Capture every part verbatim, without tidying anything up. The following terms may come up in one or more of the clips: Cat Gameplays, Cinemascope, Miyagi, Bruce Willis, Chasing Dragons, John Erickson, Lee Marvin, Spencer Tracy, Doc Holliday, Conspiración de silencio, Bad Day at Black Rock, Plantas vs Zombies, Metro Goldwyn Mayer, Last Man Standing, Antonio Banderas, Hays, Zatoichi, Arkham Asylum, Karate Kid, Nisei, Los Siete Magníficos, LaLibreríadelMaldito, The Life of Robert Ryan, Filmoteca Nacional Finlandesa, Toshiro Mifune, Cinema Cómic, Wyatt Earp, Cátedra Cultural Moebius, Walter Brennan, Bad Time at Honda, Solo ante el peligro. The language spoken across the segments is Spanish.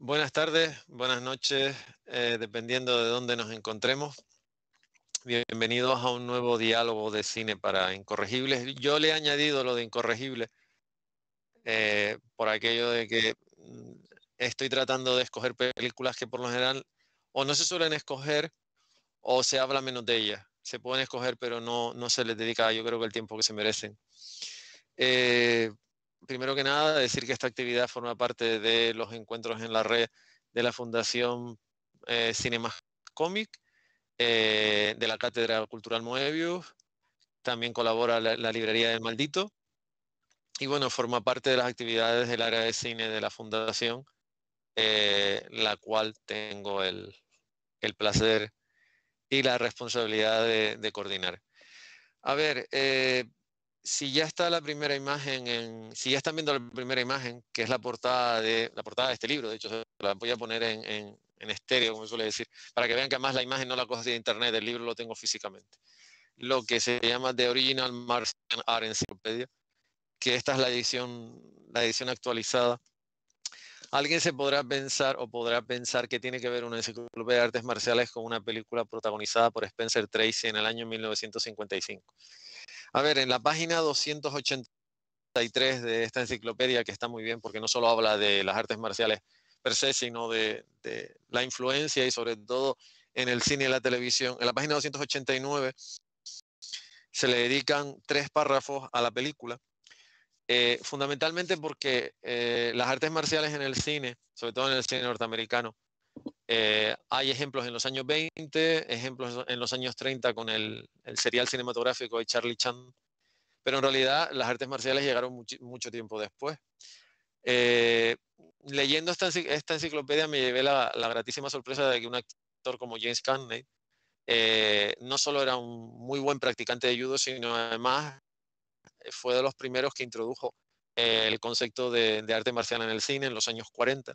Buenas tardes, buenas noches, eh, dependiendo de dónde nos encontremos. Bienvenidos a un nuevo diálogo de cine para incorregibles. Yo le he añadido lo de incorregible eh, por aquello de que estoy tratando de escoger películas que por lo general o no se suelen escoger o se habla menos de ellas. Se pueden escoger, pero no, no se les dedica, yo creo, que el tiempo que se merecen. Eh, Primero que nada, decir que esta actividad forma parte de los encuentros en la red de la Fundación eh, Cinema Cómic, eh, de la Cátedra Cultural Moebius, también colabora la, la Librería del Maldito, y bueno, forma parte de las actividades del área de cine de la Fundación, eh, la cual tengo el, el placer y la responsabilidad de, de coordinar. A ver... Eh, Si ya está la primera imagen, en, si ya están viendo la primera imagen, que es la portada de, la portada de este libro, de hecho la voy a poner en, en, en estéreo, como suele decir, para que vean que además la imagen no la cojo de internet, el libro lo tengo físicamente. Lo que se llama The Original Martian Art Encyclopedia, que esta es la edición, la edición actualizada. Alguien se podrá pensar o podrá pensar que tiene que ver una enciclopedia de artes marciales con una película protagonizada por Spencer Tracy en el año mil novecientos cincuenta y cinco. A ver, en la página doscientos ochenta y tres de esta enciclopedia, que está muy bien porque no solo habla de las artes marciales per se, sino de, de la influencia y sobre todo en el cine y la televisión. En la página doscientos ochenta y nueve se le dedican tres párrafos a la película. Eh, fundamentalmente porque eh, las artes marciales en el cine, sobre todo en el cine norteamericano, eh, hay ejemplos en los años veinte, ejemplos en los años treinta con el, el serial cinematográfico de Charlie Chan, pero en realidad las artes marciales llegaron much, mucho tiempo después. Eh, leyendo esta, esta enciclopedia me llevé la, la gratísima sorpresa de que un actor como James Cagney eh, no solo era un muy buen practicante de judo, sino además fue de los primeros que introdujo eh, el concepto de, de arte marcial en el cine en los años cuarenta.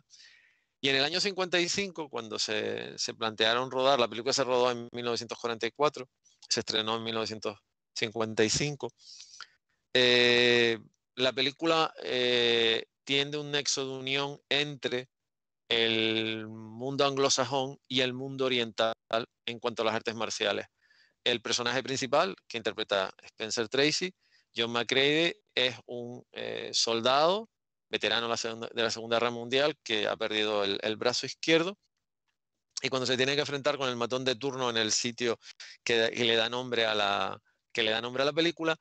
Y en el año cincuenta y cinco, cuando se, se plantearon rodar, la película se rodó en mil novecientos cuarenta y cuatro, se estrenó en mil novecientos cincuenta y cinco, eh, la película eh, tiende un nexo de unión entre el mundo anglosajón y el mundo oriental en cuanto a las artes marciales. El personaje principal, que interpreta Spencer Tracy, John McCready, es un eh, soldado, veterano de la Segunda Guerra Mundial, que ha perdido el, el brazo izquierdo, y cuando se tiene que enfrentar con el matón de turno en el sitio que, que, le, da nombre a la, que le da nombre a la película,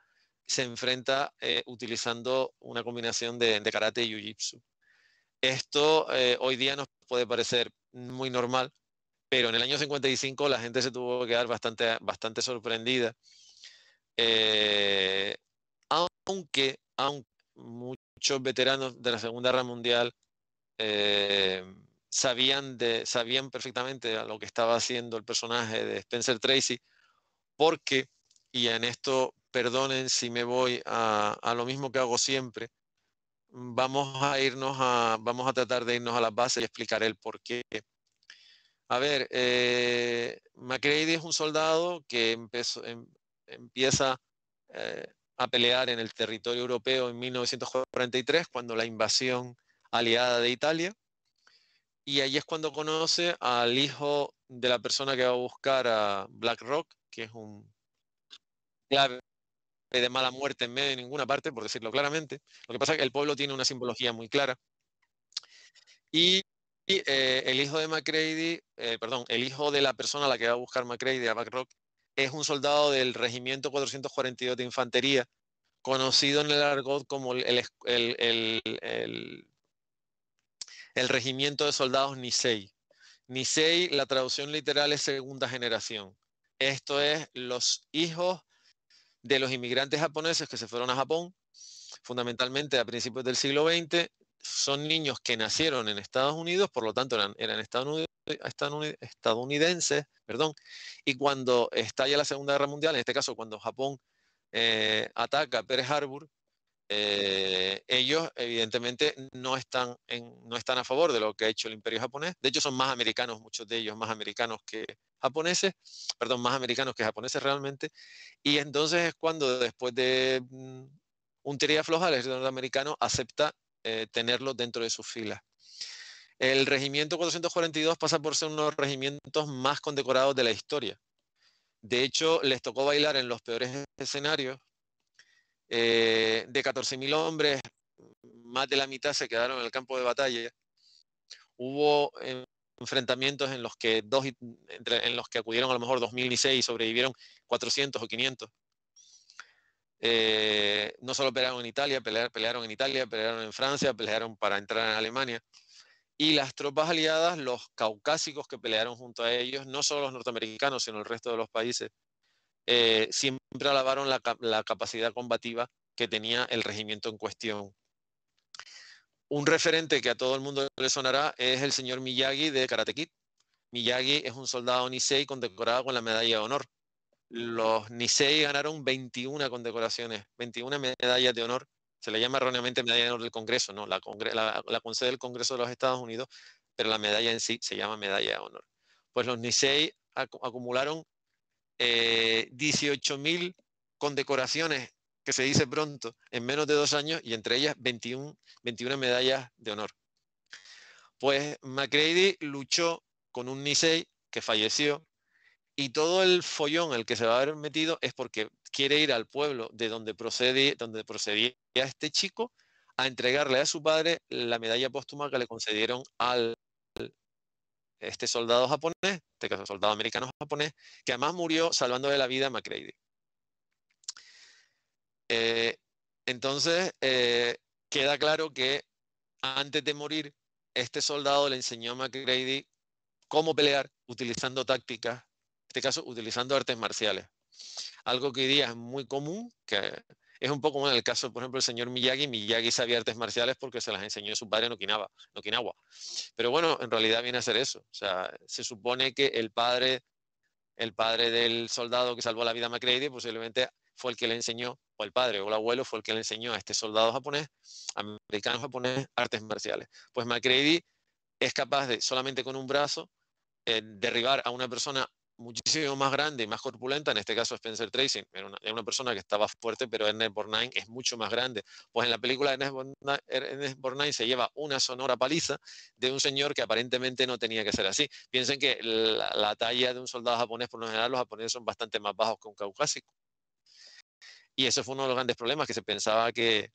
se enfrenta eh, utilizando una combinación de, de karate y jiu-jitsu. Esto eh, hoy día nos puede parecer muy normal, pero en el año cincuenta y cinco la gente se tuvo que quedar bastante, bastante sorprendida. Eh, Aunque, aunque muchos veteranos de la Segunda Guerra Mundial eh, sabían, de, sabían perfectamente a lo que estaba haciendo el personaje de Spencer Tracy, porque, y en esto perdonen si me voy a, a lo mismo que hago siempre, vamos a, irnos a, vamos a tratar de irnos a las bases y explicar el por qué. A ver, eh, McCready es un soldado que empezó, em, empieza... Eh, a pelear en el territorio europeo en mil novecientos cuarenta y tres, cuando la invasión aliada de Italia, y ahí es cuando conoce al hijo de la persona que va a buscar a Black Rock, que es un clave de mala muerte en medio de ninguna parte, por decirlo claramente. Lo que pasa es que el pueblo tiene una simbología muy clara, y, y eh, el hijo de McCready, eh, perdón, el hijo de la persona a la que va a buscar McCready, a Black Rock, es un soldado del Regimiento cuatrocientos cuarenta y dos de Infantería, conocido en el argot como el, el, el, el, el Regimiento de Soldados Nisei. Nisei, la traducción literal es segunda generación. Esto es los hijos de los inmigrantes japoneses que se fueron a Japón, fundamentalmente a principios del siglo veinte. Son niños que nacieron en Estados Unidos, por lo tanto eran, eran estadounidenses, estadounidenses, perdón, y cuando estalla la Segunda Guerra Mundial, en este caso cuando Japón eh, ataca Pearl Harbor, eh, ellos evidentemente no están, en, no están a favor de lo que ha hecho el Imperio japonés. De hecho son más americanos, muchos de ellos más americanos que japoneses, perdón, más americanos que japoneses realmente, y entonces es cuando después de mm, un tirar y aflojar el ejército norteamericano acepta eh, tenerlos dentro de sus filas. El regimiento cuatrocientos cuarenta y dos pasa por ser uno de los regimientos más condecorados de la historia. De hecho, les tocó bailar en los peores escenarios. Eh, de catorce mil hombres, más de la mitad se quedaron en el campo de batalla. Hubo eh, enfrentamientos en los que dos, entre, en los que acudieron a lo mejor dos mil y seis y sobrevivieron cuatrocientos o quinientos. Eh, no solo pelearon en Italia, pelearon, pelearon en Italia, pelearon en Francia, pelearon para entrar en Alemania. Y las tropas aliadas, los caucásicos que pelearon junto a ellos, no solo los norteamericanos, sino el resto de los países, eh, siempre alabaron la, la capacidad combativa que tenía el regimiento en cuestión. Un referente que a todo el mundo le sonará es el señor Miyagi de Karate Kid. Miyagi es un soldado Nisei condecorado con la medalla de honor. Los Nisei ganaron veintiuna condecoraciones, veintiuna medallas de honor. Se le llama erróneamente medalla de honor del Congreso, ¿no? La, congre la, la concede el Congreso de los Estados Unidos, pero la medalla en sí se llama medalla de honor. Pues los Nisei ac acumularon eh, dieciocho mil condecoraciones, que se dice pronto, en menos de dos años, y entre ellas veintiuna medallas de honor. Pues McCready luchó con un Nisei que falleció, y todo el follón al que se va a haber metido es porque quiere ir al pueblo de donde, procede, donde procedía este chico a entregarle a su padre la medalla póstuma que le concedieron al este soldado japonés, este caso soldado americano japonés, que además murió salvándole la vida a McCready. Eh, entonces eh, queda claro que antes de morir este soldado le enseñó a McCready cómo pelear utilizando tácticas, en este caso utilizando artes marciales, algo que hoy día es muy común, que es un poco como en el caso, por ejemplo, del señor Miyagi. Miyagi sabía artes marciales porque se las enseñó su padre en Okinawa, en Okinawa. Pero bueno, en realidad viene a ser eso. O sea, se supone que el padre, el padre del soldado que salvó la vida a McCready posiblemente fue el que le enseñó, o el padre o el abuelo fue el que le enseñó a este soldado japonés, americano japonés, artes marciales. Pues McCready es capaz de, solamente con un brazo, eh, derribar a una persona muchísimo más grande y más corpulenta. En este caso Spencer Tracy era una, era una persona que estaba fuerte, pero Ernest Borgnine es mucho más grande. Pues en la película Ernest Borgnine, Ernest Borgnine se lleva una sonora paliza de un señor que aparentemente no tenía que ser así. Piensen que la, la talla de un soldado japonés, por lo general los japoneses son bastante más bajos que un caucásico, y eso fue uno de los grandes problemas, que se pensaba que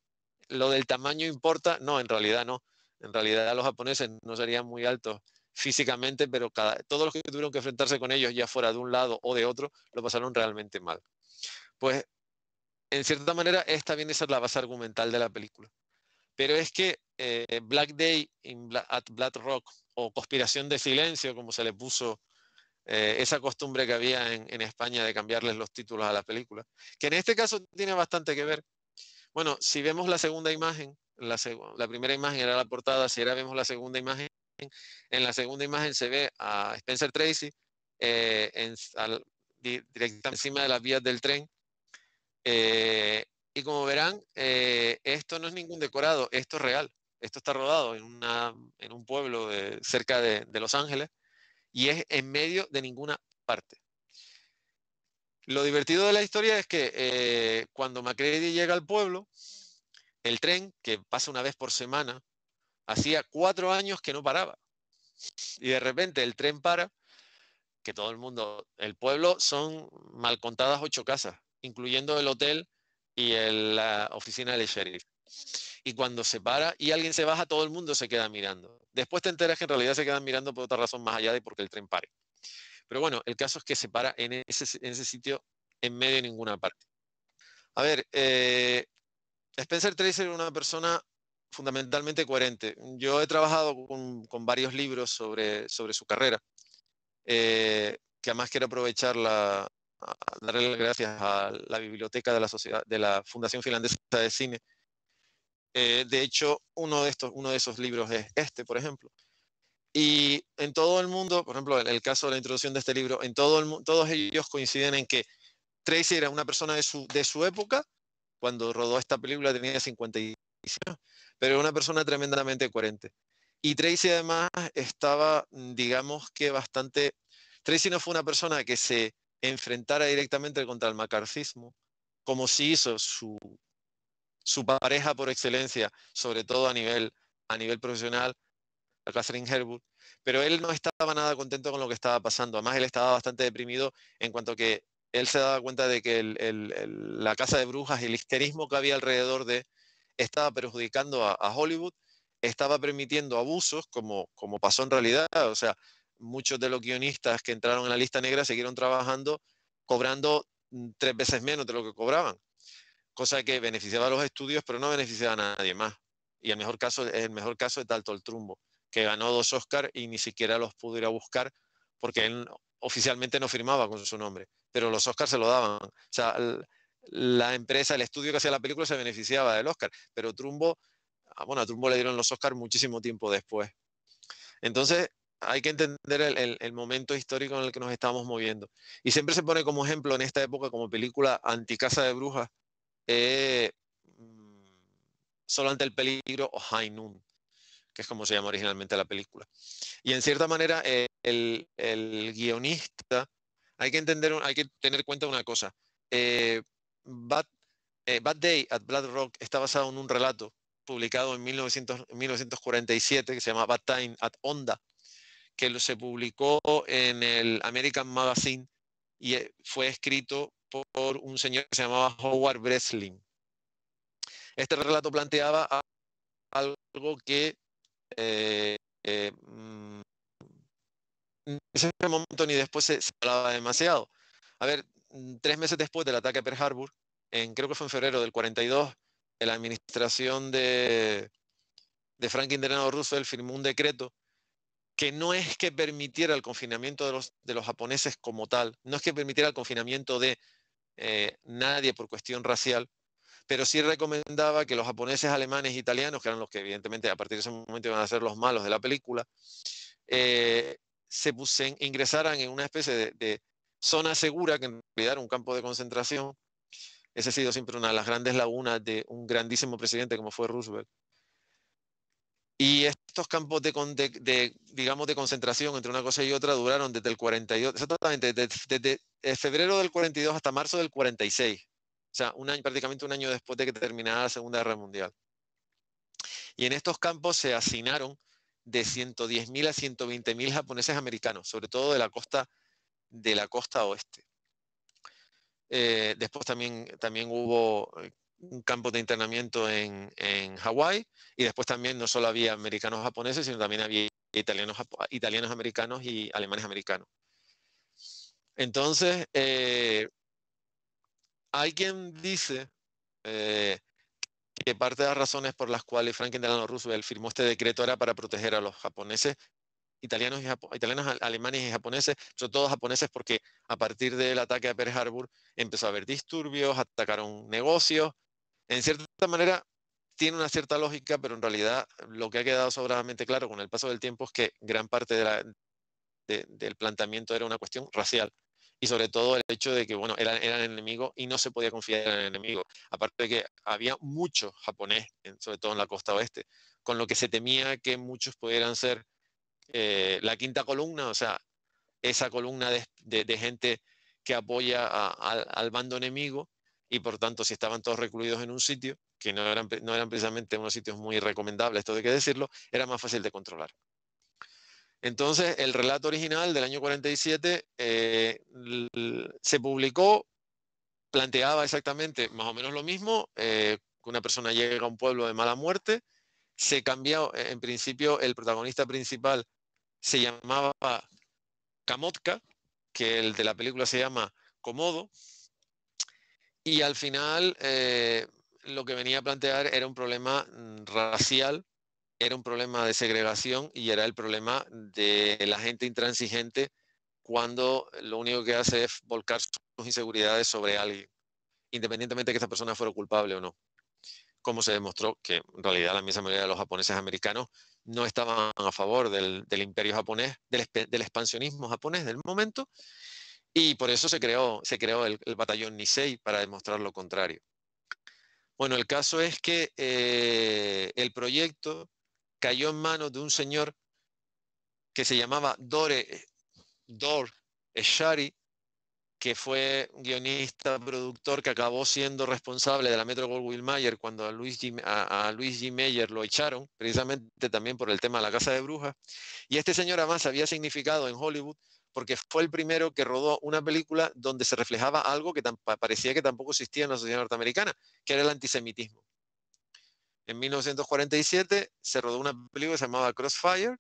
lo del tamaño importa. No, en realidad no, en realidad los japoneses no serían muy altos físicamente, pero cada, todos los que tuvieron que enfrentarse con ellos, ya fuera de un lado o de otro, lo pasaron realmente mal. Pues, en cierta manera, esta viene a ser la base argumental de la película. Pero es que eh, Bad Day at Black Rock, o Conspiración de Silencio, como se le puso, eh, esa costumbre que había en, en España de cambiarles los títulos a la película, que en este caso tiene bastante que ver. Bueno, si vemos la segunda imagen, la, seg la primera imagen era la portada, si ahora vemos la segunda imagen, en la segunda imagen se ve a Spencer Tracy eh, en, al, di, directamente encima de las vías del tren, eh, y como verán, eh, esto no es ningún decorado, esto es real, esto está rodado en, una, en un pueblo de, cerca de, de Los Ángeles, y es en medio de ninguna parte. Lo divertido de la historia es que eh, cuando McCready llega al pueblo, el tren, que pasa una vez por semana, hacía cuatro años que no paraba. Y de repente el tren para, que todo el mundo, el pueblo son mal contadas ocho casas, incluyendo el hotel y el, la oficina del sheriff. Y cuando se para y alguien se baja, todo el mundo se queda mirando. Después te enteras que en realidad se quedan mirando por otra razón más allá de porque el tren pare. Pero bueno, el caso es que se para en ese, en ese sitio, en medio de ninguna parte. A ver, eh, Spencer Tracy era una persona fundamentalmente coherente. Yo he trabajado con, con varios libros sobre, sobre su carrera, eh, que además quiero aprovechar la, a darle las gracias a la biblioteca de la, sociedad, de la Fundación Finlandesa de Cine. Eh, de hecho, uno de, estos, uno de esos libros es este, por ejemplo. Y en todo el mundo, por ejemplo, en el caso de la introducción de este libro, en todo el, todos ellos coinciden en que Tracy era una persona de su, de su época. Cuando rodó esta película tenía cincuenta y seis, pero una persona tremendamente coherente. Y Tracy además estaba, digamos que bastante... Tracy no fue una persona que se enfrentara directamente contra el macarcismo, como sí hizo su, su pareja por excelencia, sobre todo a nivel, a nivel profesional, a Katharine Hepburn, pero él no estaba nada contento con lo que estaba pasando. Además, él estaba bastante deprimido en cuanto que él se daba cuenta de que el, el, el, la caza de brujas y el histerismo que había alrededor de estaba perjudicando a, a Hollywood, estaba permitiendo abusos, como, como pasó en realidad. O sea, muchos de los guionistas que entraron en la lista negra siguieron trabajando, cobrando tres veces menos de lo que cobraban, cosa que beneficiaba a los estudios, pero no beneficiaba a nadie más. Y el mejor caso, el mejor caso es Dalton el Trumbo, que ganó dos Oscars y ni siquiera los pudo ir a buscar porque él oficialmente no firmaba con su nombre, pero los Oscars se lo daban. O sea, la empresa, el estudio que hacía la película se beneficiaba del Oscar, pero Trumbo, bueno, a Trumbo le dieron los Oscars muchísimo tiempo después. Entonces, hay que entender el, el, el momento histórico en el que nos estamos moviendo. Y siempre se pone como ejemplo en esta época, como película anticaza de brujas, eh, Solo ante el peligro o High Noon, que es como se llama originalmente la película. Y en cierta manera, eh, el, el guionista, hay que entender, hay que tener en cuenta una cosa. Eh, Bad, eh, Bad Day at Black Rock está basado en un relato publicado en mil novecientos cuarenta y siete que se llama Bad Time at Honda, que se publicó en el American Magazine y fue escrito por un señor que se llamaba Howard Breslin. Este relato planteaba algo que eh, eh, en ese momento ni después se, se hablaba demasiado. A ver, tres meses después del ataque a Pearl Harbor, en, creo que fue en febrero del cuarenta y dos, la administración de, de Franklin Delano Roosevelt firmó un decreto que no es que permitiera el confinamiento de los, de los japoneses como tal, no es que permitiera el confinamiento de eh, nadie por cuestión racial, pero sí recomendaba que los japoneses, alemanes e italianos, que eran los que evidentemente a partir de ese momento iban a ser los malos de la película, eh, se pusen, ingresaran en una especie de, de zona segura, que en realidad era un campo de concentración. Esa ha sido siempre una de las grandes lagunas de un grandísimo presidente como fue Roosevelt. Y estos campos de, de, de, digamos, de concentración entre una cosa y otra duraron desde el cuarenta y dos, exactamente, desde, desde febrero del cuarenta y dos hasta marzo del cuarenta y seis. O sea, un año, prácticamente un año después de que terminara la Segunda Guerra Mundial. Y en estos campos se hacinaron de ciento diez mil a ciento veinte mil japoneses americanos, sobre todo de la costa, de la costa oeste. Eh, después también, también hubo un campo de internamiento en, en Hawái, y después también no solo había americanos japoneses, sino también había italianos, italianos americanos y alemanes americanos. Entonces, eh, hay quien dice eh, que parte de las razones por las cuales Franklin Delano Roosevelt firmó este decreto era para proteger a los japoneses, italianos, y japo italianos alemanes y japoneses, sobre todo japoneses, porque a partir del ataque a Pearl Harbor empezó a haber disturbios, atacaron negocios. En cierta manera tiene una cierta lógica, pero en realidad lo que ha quedado sobradamente claro con el paso del tiempo es que gran parte de la, de, del planteamiento era una cuestión racial. Y sobre todo el hecho de que, bueno, eran, eran enemigos y no se podía confiar en el enemigo. Aparte de que había muchos japoneses, sobre todo en la costa oeste, con lo que se temía que muchos pudieran ser eh, la quinta columna, o sea, esa columna de, de, de gente que apoya a, a, al bando enemigo, y por tanto, si estaban todos recluidos en un sitio, que no eran, no eran precisamente unos sitios muy recomendables, esto hay que decirlo, era más fácil de controlar. Entonces, el relato original del año cuarenta y siete eh, se publicó, planteaba exactamente más o menos lo mismo, eh, que una persona llega a un pueblo de mala muerte, se cambió, en principio el protagonista principal se llamaba Kamotka, que el de la película se llama Komodo, y al final eh, lo que venía a plantear era un problema racial, era un problema de segregación y era el problema de la gente intransigente cuando lo único que hace es volcar sus inseguridades sobre alguien, independientemente de que esta persona fuera culpable o no. Como se demostró que en realidad la inmensa mayoría de los japoneses americanos no estaban a favor del, del imperio japonés, del, del expansionismo japonés del momento, y por eso se creó, se creó el, el batallón Nisei para demostrar lo contrario. Bueno, el caso es que eh, el proyecto cayó en manos de un señor que se llamaba Dore, Dore Schary, que fue guionista, productor, que acabó siendo responsable de la Metro Goldwyn Mayer cuando a Louis G., a, a Louis G. Mayer lo echaron, precisamente también por el tema de la Casa de Brujas. Y este señor además había significado en Hollywood porque fue el primero que rodó una película donde se reflejaba algo que parecía que tampoco existía en la sociedad norteamericana, que era el antisemitismo. En mil novecientos cuarenta y siete se rodó una película que se llamaba Crossfire,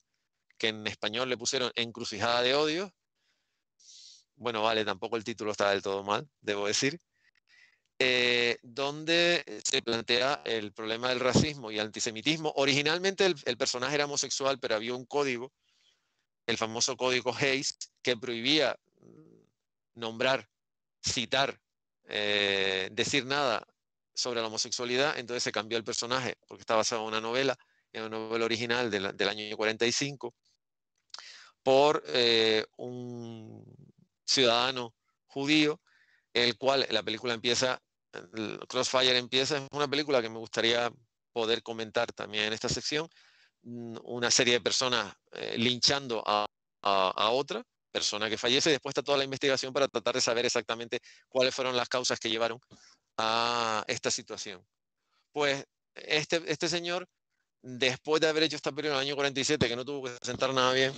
que en español le pusieron Encrucijada de Odios. Bueno, vale, tampoco el título está del todo mal, debo decir, eh, donde se plantea el problema del racismo y el antisemitismo. Originalmente el, el personaje era homosexual, pero había un código, el famoso código Hays, que prohibía nombrar, citar, eh, decir nada sobre la homosexualidad. Entonces se cambió el personaje, porque está basado en una novela, en una novela original del, del año cuarenta y cinco, por eh, un ciudadano judío, el cual la película empieza, Crossfire empieza, es una película que me gustaría poder comentar también en esta sección, una serie de personas eh, linchando a, a, a otra persona que fallece, y después está toda la investigación para tratar de saber exactamente cuáles fueron las causas que llevaron a esta situación. Pues este, este señor, después de haber hecho esta película en el año cuarenta y siete, que no tuvo que sentar nada bien,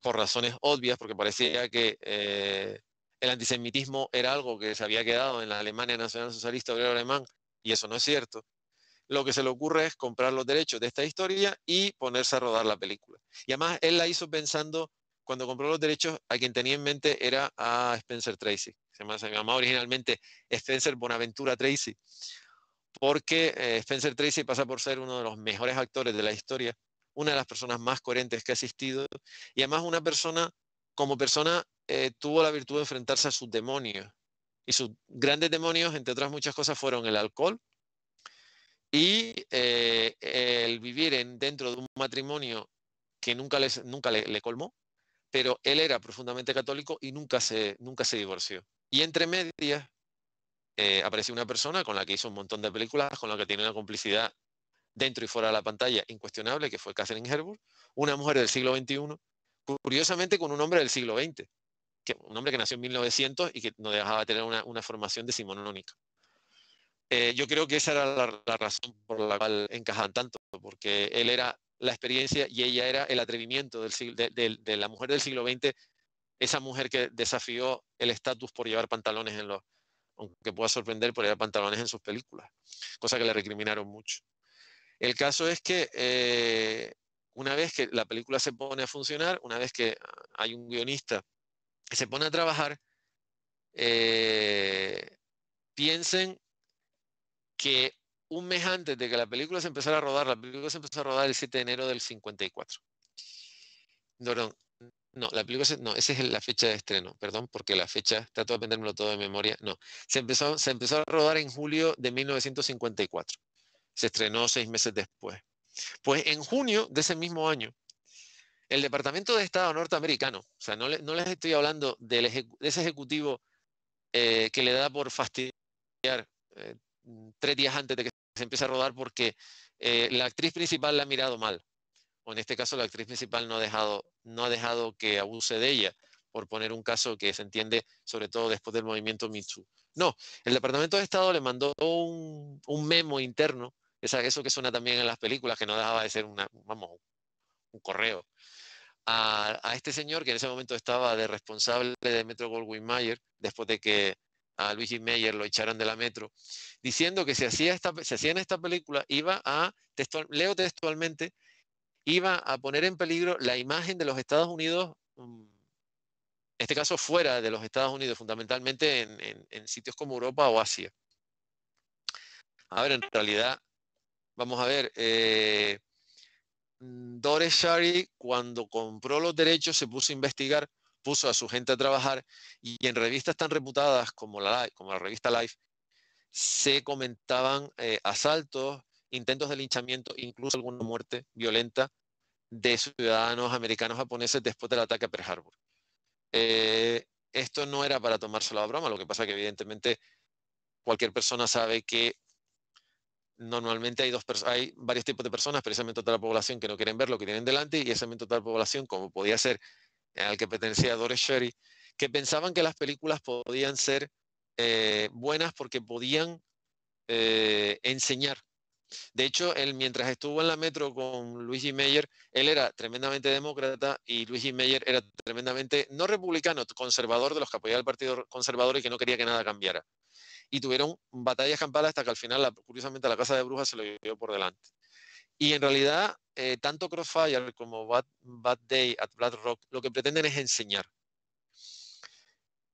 por razones obvias, porque parecía que eh, el antisemitismo era algo que se había quedado en la Alemania Nacional Socialista Obrero Alemán, y eso no es cierto, lo que se le ocurre es comprar los derechos de esta historia y ponerse a rodar la película. Y además él la hizo pensando, cuando compró los derechos, a quien tenía en mente era a Spencer Tracy, se llamaba originalmente Spencer Bonaventura Tracy, porque eh, Spencer Tracy pasa por ser uno de los mejores actores de la historia, una de las personas más coherentes que ha existido, y además una persona, como persona, eh, tuvo la virtud de enfrentarse a sus demonios. Y sus grandes demonios, entre otras muchas cosas, fueron el alcohol y eh, el vivir en, dentro de un matrimonio que nunca, les, nunca le, le colmó, pero él era profundamente católico y nunca se, nunca se divorció. Y entre medias eh, apareció una persona con la que hizo un montón de películas, con la que tiene una complicidad dentro y fuera de la pantalla incuestionable, que fue Katharine Hepburn, una mujer del siglo veintiuno, curiosamente con un hombre del siglo veinte, que, un hombre que nació en mil novecientos y que no dejaba de tener una, una formación decimonónica. Eh, yo creo que esa era la, la razón por la cual encajaban tanto, porque él era la experiencia y ella era el atrevimiento del siglo, de, de, de la mujer del siglo veinte, esa mujer que desafió el estatus por llevar pantalones en los, aunque pueda sorprender por llevar pantalones en sus películas, cosa que le recriminaron mucho. El caso es que eh, una vez que la película se pone a funcionar, una vez que hay un guionista que se pone a trabajar, eh, piensen que un mes antes de que la película se empezara a rodar, la película se empezó a rodar el siete de enero del cincuenta y cuatro. No, no, no, la película se, no, esa es la fecha de estreno, perdón, porque la fecha, trato de aprendérmelo todo de memoria, no. Se empezó, se empezó a rodar en julio de mil novecientos cincuenta y cuatro. Se estrenó seis meses después. Pues en junio de ese mismo año, el Departamento de Estado norteamericano, o sea, no, le, no les estoy hablando del ejecu- de ese ejecutivo eh, que le da por fastidiar eh, tres días antes de que se empiece a rodar porque eh, la actriz principal la ha mirado mal, o en este caso la actriz principal no ha dejado, no ha dejado que abuse de ella, por poner un caso que se entiende sobre todo después del movimiento Me Too. No, el Departamento de Estado le mandó un, un memo interno, eso que suena también en las películas, que no dejaba de ser una, vamos, un correo, a, a este señor que en ese momento estaba de responsable de Metro Goldwyn Mayer, después de que a Louis G. Mayer lo echaran de la Metro, diciendo que si hacía esta, si hacían esta película, iba a, textual, leo textualmente, iba a poner en peligro la imagen de los Estados Unidos, en este caso fuera de los Estados Unidos, fundamentalmente en, en, en sitios como Europa o Asia. A ver, en realidad, vamos a ver, eh, Dore Schary, cuando compró los derechos, se puso a investigar, puso a su gente a trabajar, y en revistas tan reputadas como la, como la revista Life se comentaban eh, asaltos, intentos de linchamiento, incluso alguna muerte violenta de ciudadanos americanos japoneses después del ataque a Pearl Harbor. Eh, esto no era para tomárselo a broma, lo que pasa que evidentemente cualquier persona sabe que normalmente hay, dos hay varios tipos de personas, pero ese momento de la población que no quieren ver lo que tienen delante, y ese momento de la población, como podía ser al que pertenecía Dore Schary, que pensaban que las películas podían ser eh, buenas porque podían eh, enseñar. De hecho, él, mientras estuvo en la Metro con Louis B. Mayer, él era tremendamente demócrata y Louis B. Mayer era tremendamente, no republicano, conservador, de los que apoyaba el Partido Conservador y que no quería que nada cambiara. Y tuvieron batallas campales hasta que al final, la, curiosamente, la Casa de Brujas se lo llevó por delante. Y en realidad, eh, tanto Crossfire como Bad, Bad Day at Black Rock lo que pretenden es enseñar.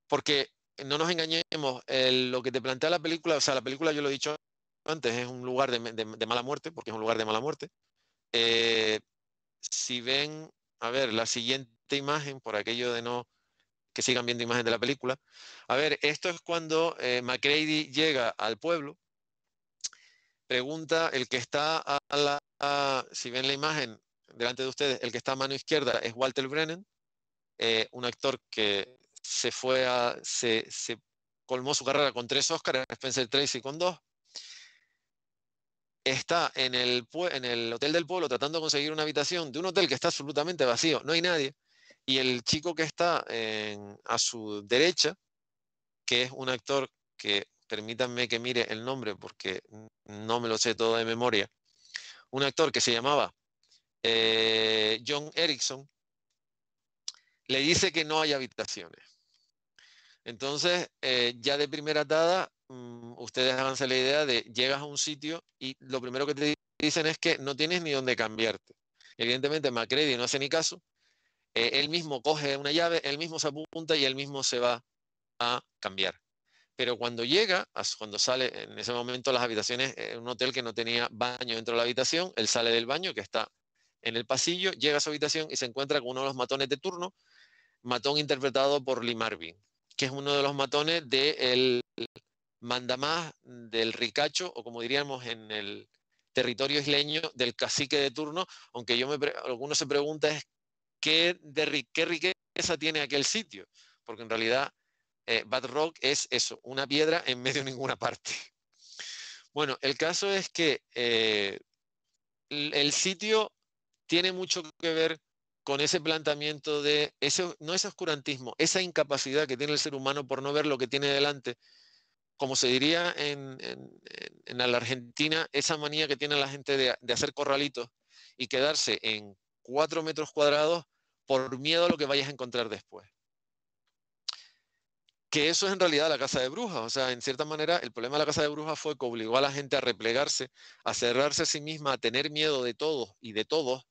Porque no nos engañemos, eh, lo que te plantea la película, o sea, la película, yo lo he dicho antes, es un lugar de, de, de mala muerte, porque es un lugar de mala muerte. Eh, si ven, a ver, la siguiente imagen, por aquello de no que sigan viendo imagen de la película. A ver, esto es cuando eh, McCready llega al pueblo, pregunta, el que está a la, a, si ven la imagen delante de ustedes, el que está a mano izquierda es Walter Brennan, eh, un actor que se fue a, se, se colmó su carrera con tres Óscar, Spencer Tracy con dos. Está en el, en el hotel del pueblo tratando de conseguir una habitación de un hotel que está absolutamente vacío, no hay nadie. Y el chico que está en, a su derecha, que es un actor que, permítanme que mire el nombre porque no me lo sé todo de memoria, un actor que se llamaba eh, John Erickson, le dice que no hay habitaciones. Entonces, eh, ya de primera atada, um, ustedes háganse la idea de llegas a un sitio y lo primero que te dicen es que no tienes ni dónde cambiarte. Evidentemente, McCready no hace ni caso. Eh, él mismo coge una llave, él mismo se apunta y él mismo se va a cambiar. Pero cuando llega, cuando sale, en ese momento las habitaciones, eh, un hotel que no tenía baño dentro de la habitación, él sale del baño que está en el pasillo, llega a su habitación y se encuentra con uno de los matones de turno, matón interpretado por Lee Marvin, que es uno de los matones del mandamás del ricacho, o como diríamos en el territorio isleño, del cacique de turno, aunque yo me pre- alguno se pregunta es, ¿Qué, de, ¿qué riqueza tiene aquel sitio? Porque en realidad eh, Bad Rock es eso, una piedra en medio de ninguna parte. Bueno, el caso es que eh, el, el sitio tiene mucho que ver con ese planteamiento de, ese, no ese oscurantismo, esa incapacidad que tiene el ser humano por no ver lo que tiene delante. Como se diría en, en, en la Argentina, esa manía que tiene la gente de, de hacer corralitos y quedarse en cuatro metros cuadrados por miedo a lo que vayas a encontrar después. Que eso es en realidad la Casa de Brujas. O sea, en cierta manera, el problema de la Casa de Brujas fue que obligó a la gente a replegarse, a cerrarse a sí misma, a tener miedo de todos y de todos,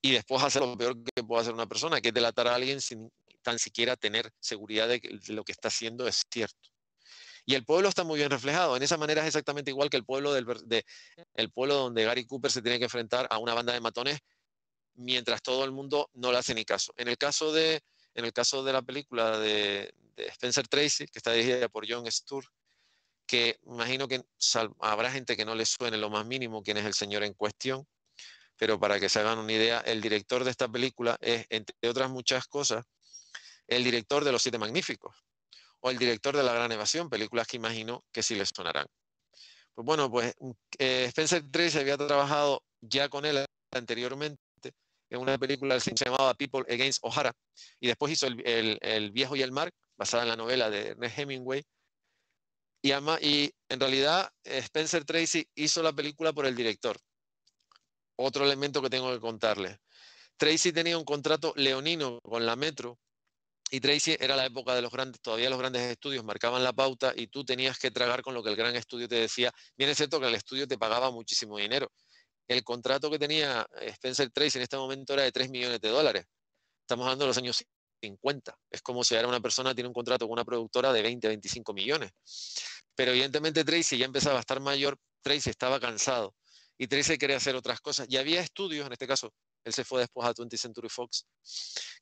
y después hacer lo peor que puede hacer una persona, que es delatar a alguien sin tan siquiera tener seguridad de que lo que está haciendo es cierto. Y el pueblo está muy bien reflejado. En esa manera es exactamente igual que el pueblo, del, de, el pueblo donde Gary Cooper se tiene que enfrentar a una banda de matones mientras todo el mundo no le hace ni caso. En el caso de, en el caso de la película de, de Spencer Tracy, que está dirigida por John Sturges, que imagino que sal, habrá gente que no le suene lo más mínimo quién es el señor en cuestión, pero para que se hagan una idea, el director de esta película es, entre otras muchas cosas, el director de Los Siete Magníficos, o el director de La Gran Evasión, películas que imagino que sí les sonarán. Pues bueno, pues eh, Spencer Tracy había trabajado ya con él anteriormente, en una película que se llamaba People Against O'Hara, y después hizo el, el, el Viejo y el Mar, basada en la novela de Ernest Hemingway, y, ama, y en realidad Spencer Tracy hizo la película por el director. Otro elemento que tengo que contarles. Tracy tenía un contrato leonino con la Metro, y Tracy era la época de los grandes, todavía los grandes estudios marcaban la pauta, y tú tenías que tragar con lo que el gran estudio te decía. Bien es cierto que el estudio te pagaba muchísimo dinero. El contrato que tenía Spencer Tracy en este momento era de tres millones de dólares. Estamos hablando de los años cincuenta. Es como si ahora una persona tiene un contrato con una productora de veinte, veinticinco millones. Pero evidentemente Tracy ya empezaba a estar mayor, Tracy estaba cansado y Tracy quería hacer otras cosas. Y había estudios, en este caso, él se fue después a twentieth Century Fox,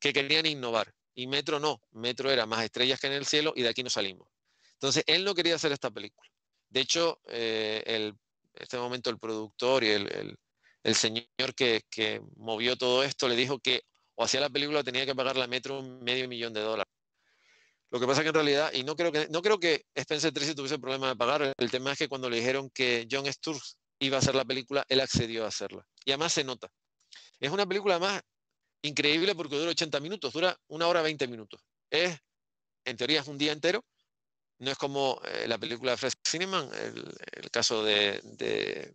que querían innovar. Y Metro no. Metro era más estrellas que en el cielo y de aquí no salimos. Entonces, él no quería hacer esta película. De hecho, eh, el en este momento el productor y el, el, el señor que, que movió todo esto le dijo que o hacía la película tenía que pagar la Metro medio millón de dólares. Lo que pasa que en realidad, y no creo que, no creo que Spencer Tracy tuviese el problema de pagar, el tema es que cuando le dijeron que John Sturges iba a hacer la película, él accedió a hacerla. Y además se nota. Es una película más increíble porque dura ochenta minutos, dura una hora veinte minutos. Es en teoría es un día entero. No es como eh, la película de Fred Zinnemann, el, el caso de, de